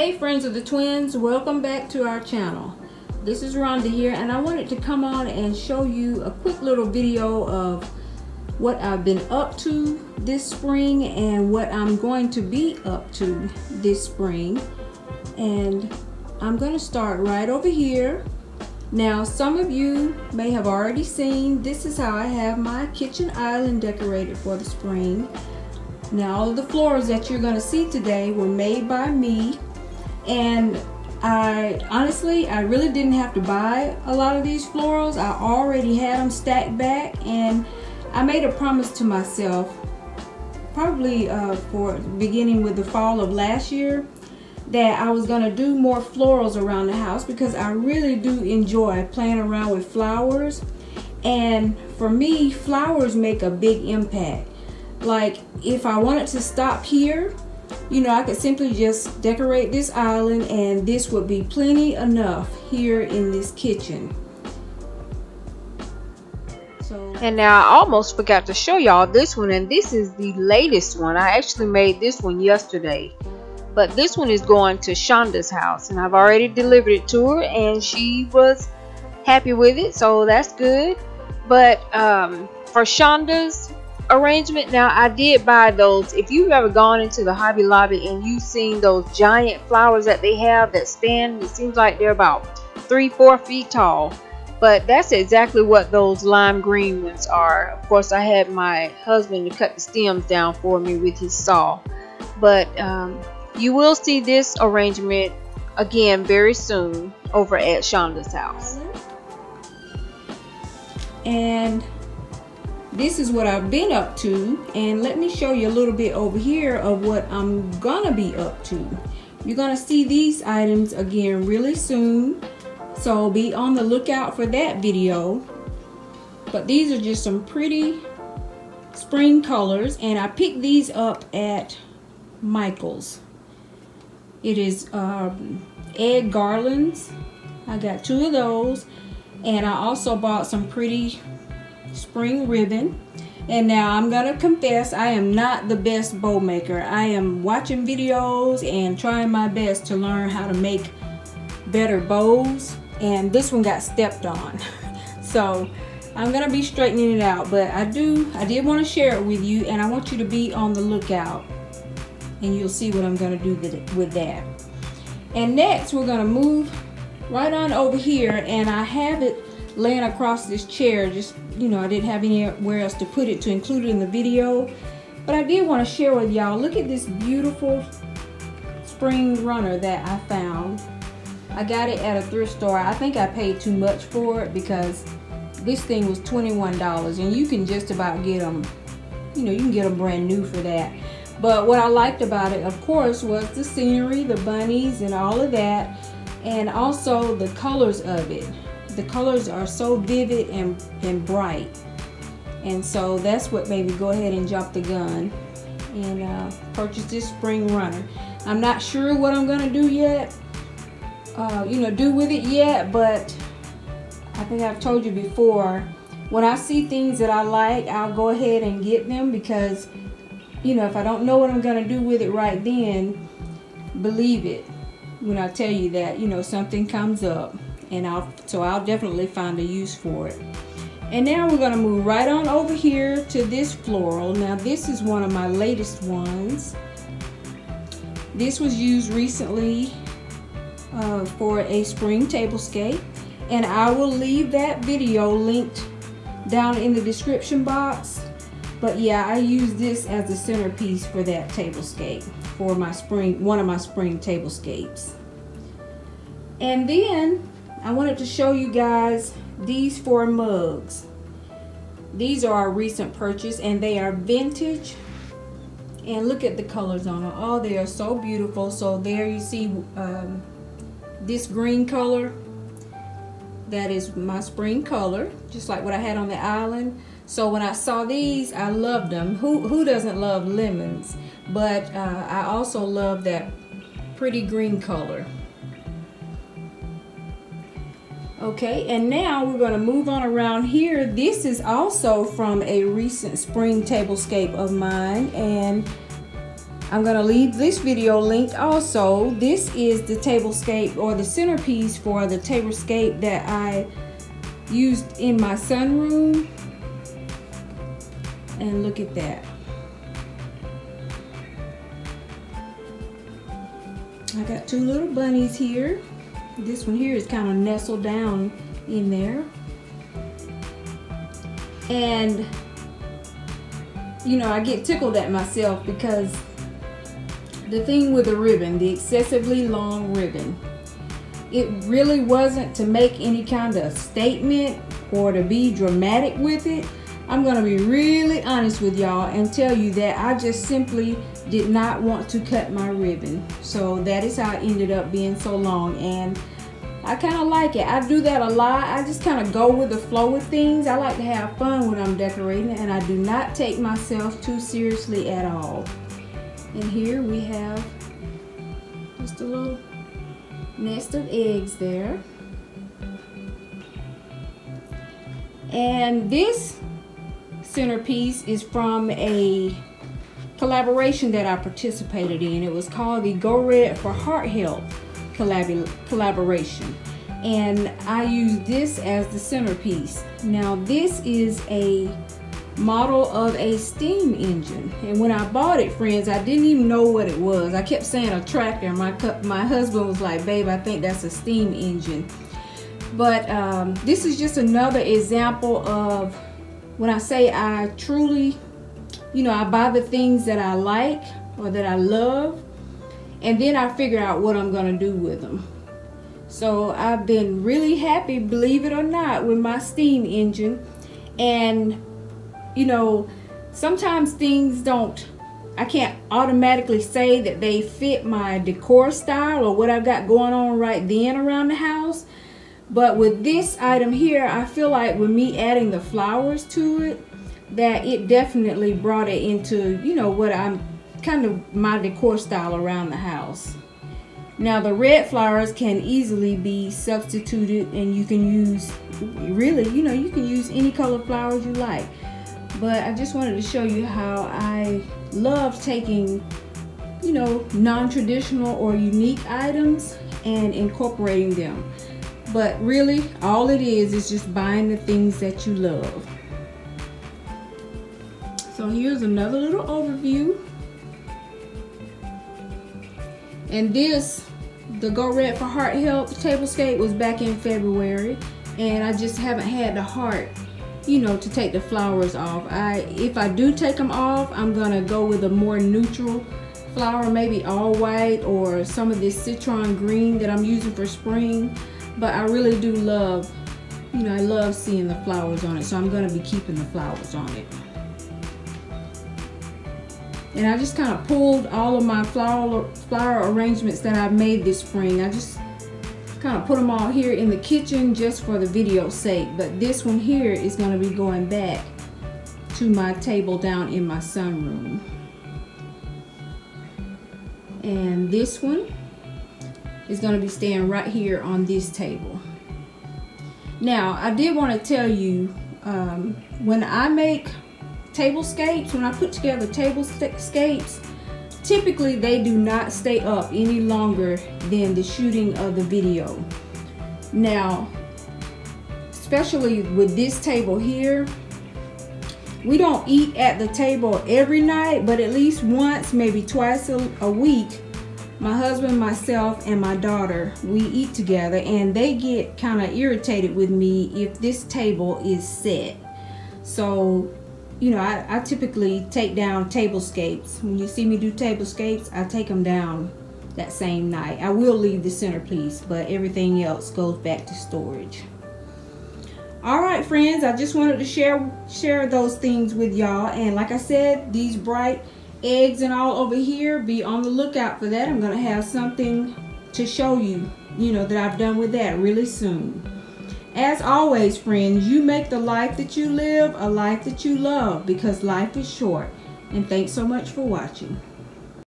Hey friends of the twins, welcome back to our channel. This is Rhonda here, and I wanted to come on and show you a quick little video of what I've been up to this spring and what I'm going to be up to this spring. And I'm going to start right over here. Now, some of you may have already seen, this is how I have my kitchen island decorated for the spring. Now, all the flowers that you're going to see today were made by me. And I really didn't have to buy a lot of these florals. I already had them stacked back, and I made a promise to myself, probably beginning with the fall of last year, that I was going to do more florals around the house because I really do enjoy playing around with flowers. And for me, flowers make a big impact. Like, if I wanted to stop here, you know, I could simply just decorate this island and this would be plenty enough here in this kitchen. And now I almost forgot to show y'all this one, and this is the latest one. I actually made this one yesterday, but this one is going to Shonda's house, and I've already delivered it to her and she was happy with it, so that's good. But for Shonda's arrangement, now I did buy those. If you've ever gone into the Hobby Lobby and you've seen those giant flowers that they have that stand, it seems like they're about 3-4 feet tall, but that's exactly what those lime green ones are. Of course, I had my husband to cut the stems down for me with his saw, but you will see this arrangement again very soon over at Shonda's house. And this is what I've been up to, and let me show you a little bit over here of what I'm gonna be up to. You're gonna see these items again really soon, so be on the lookout for that video. But these are just some pretty spring colors, and I picked these up at Michael's. It is egg garlands. I got 2 of those, and I also bought some pretty spring ribbon. And now I'm gonna confess, I am not the best bow maker. I am watching videos and trying my best to learn how to make better bows, and this one got stepped on so I'm gonna be straightening it out. But I did want to share it with you, and I want you to be on the lookout, and you'll see what I'm gonna do with that. And next we're gonna move right on over here, and I have it laying across this chair. Just, you know, I didn't have anywhere else to put it to include it in the video, but I did want to share with y'all. Look at this beautiful spring runner that I found. I got it at a thrift store. I think I paid too much for it because this thing was $21, and you can just about get them, you know, you can get them brand new for that. But what I liked about it, of course, was the scenery, the bunnies and all of that, and also the colors of it. The colors are so vivid and bright, and so that's what made me go ahead and drop the gun and purchase this spring runner. I'm not sure what I'm gonna do yet, do with it yet, but I think I've told you before, when I see things that I like, I'll go ahead and get them, because, you know, if I don't know what I'm gonna do with it right then, believe it when I tell you that, you know, something comes up. And I'll definitely find a use for it. And now we're gonna move right on over here to this floral. Now this is one of my latest ones. This was used recently for a spring tablescape, and I will leave that video linked down in the description box. But yeah, I used this as the centerpiece for that tablescape, for my spring, one of my spring tablescapes. And then I wanted to show you guys these 4 mugs. These are a recent purchase, and they are vintage, and look at the colors on them. Oh, they are so beautiful. So there you see this green color, that is my spring color, just like what I had on the island. So when I saw these, I loved them. Who doesn't love lemons? But I also love that pretty green color. Okay, and now we're going to move on around here. This is also from a recent spring tablescape of mine, and I'm going to leave this video linked also. This is the tablescape or the centerpiece for the tablescape that I used in my sunroom. And look at that. I got two little bunnies here. This one here is kind of nestled down in there. And you know, I get tickled at myself because the thing with the ribbon, the excessively long ribbon, it really wasn't to make any kind of statement or to be dramatic with it. I'm gonna be really honest with y'all and tell you that I just simply did not want to cut my ribbon. So that is how it ended up being so long, and I kind of like it. I do that a lot. I just kind of go with the flow of things. I like to have fun when I'm decorating, and I do not take myself too seriously at all. And here we have just a little nest of eggs there. And this centerpiece is from a collaboration that I participated in. It was called the Go Red for Heart Health collaboration, and I used this as the centerpiece. Now this is a model of a steam engine, and when I bought it, friends, I didn't even know what it was. I kept saying a tractor, and my husband was like, babe, I think that's a steam engine. But this is just another example of when I say I truly, you know, I buy the things that I like or that I love, and then I figure out what I'm gonna do with them. So I've been really happy, believe it or not, with my steam engine. And you know, sometimes things don't, I can't automatically say that they fit my decor style or what I've got going on right then around the house. But with this item here, I feel like with me adding the flowers to it, that it definitely brought it into, you know, what I'm kind of my decor style around the house. Now the red flowers can easily be substituted, and you can use, really, you know, you can use any color flowers you like. But I just wanted to show you how I love taking, you know, non-traditional or unique items and incorporating them. But really, all it is just buying the things that you love. So here's another little overview. And this, the Go Red for Heart Health tablescape, was back in February, and I just haven't had the heart, you know, to take the flowers off. If I do take them off, I'm gonna go with a more neutral flower, maybe all white or some of this citron green that I'm using for spring. But I really do love, you know, I love seeing the flowers on it, so I'm gonna be keeping the flowers on it. And I just kind of pulled all of my flower arrangements that I made this spring. I just kind of put them all here in the kitchen just for the video's sake. But this one here is going to be going back to my table down in my sunroom. And this one is going to be staying right here on this table. Now, I did want to tell you, when I make tablescapes, when I put together tablescapes, typically they do not stay up any longer than the shooting of the video. Now, especially with this table here, we don't eat at the table every night, but at least once, maybe twice a week, my husband, myself, and my daughter, we eat together, and they get kind of irritated with me if this table is set. So, you know, I typically take down tablescapes. When you see me do tablescapes, I take them down that same night. I will leave the centerpiece, but everything else goes back to storage. All right, friends, I just wanted to share those things with y'all. And like I said, these bright eggs and all over here, be on the lookout for that. I'm gonna have something to show you, you know, that I've done with that really soon. As always, friends, you make the life that you live a life that you love, because life is short. And thanks so much for watching.